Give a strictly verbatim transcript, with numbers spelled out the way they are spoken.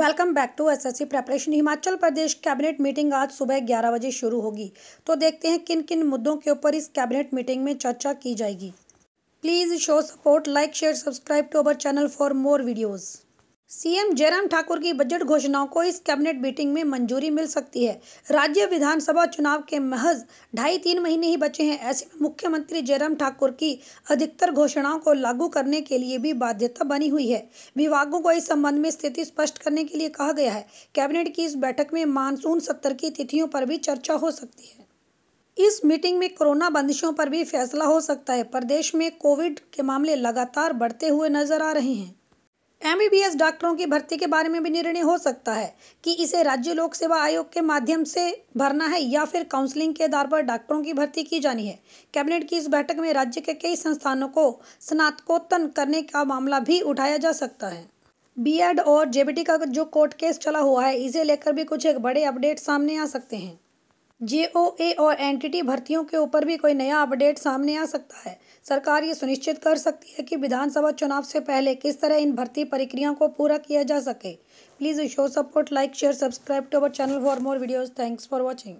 Welcome back to SSC preparation. Himachal Pradesh cabinet meeting आज सुबह ग्यारह बजे शुरू होगी, तो देखते हैं किन किन मुद्दों के ऊपर इस कैबिनेट मीटिंग में चर्चा की जाएगी। Please show support, like, share, subscribe to our channel for more videos. CM Jairam Thakur की बजट घोषणाओं को इस कैबिनेट मीटिंग में मंजूरी मिल सकती है। राज्य विधानसभा चुनाव के महज ढाई तीन महीने ही बचे हैं, ऐसे में मुख्यमंत्री जयराम ठाकुर की अधिकतर घोषणाओं को लागू करने के लिए भी बाध्यता बनी हुई है। विभागों को इस संबंध में स्थिति स्पष्ट करने के लिए कहा गया है। कैबिनेट की इस बैठक में मानसून सत्र की तिथियों पर भी चर्चा हो सकती है। इस मीटिंग में कोरोना बंदिशों पर भी फैसला हो सकता है। प्रदेश में कोविड के मामले लगातार बढ़ते हुए नजर आ रहे हैं। एमबीबीएस डॉक्टरों की भर्ती के बारे में भी निर्णय हो सकता है कि इसे राज्य लोक सेवा आयोग के माध्यम से भरना है या फिर काउंसलिंग के आधार पर डॉक्टरों की भर्ती की जानी है। कैबिनेट की इस बैठक में राज्य के कई संस्थानों को स्नातकोत्तर करने का मामला भी उठाया जा सकता है। बीएड और जेबीटी का जो कोर्ट केस चला हुआ है, इसे लेकर भी कुछ एक बड़े अपडेट सामने आ सकते हैं। जेओए और एनटीटी भर्तियों के ऊपर भी कोई नया अपडेट सामने आ सकता है। सरकार ये सुनिश्चित कर सकती है कि विधानसभा चुनाव से पहले किस तरह इन भर्ती प्रक्रियाओं को पूरा किया जा सके। Please show support, like, share, subscribe to our channel for more videos. Thanks for watching.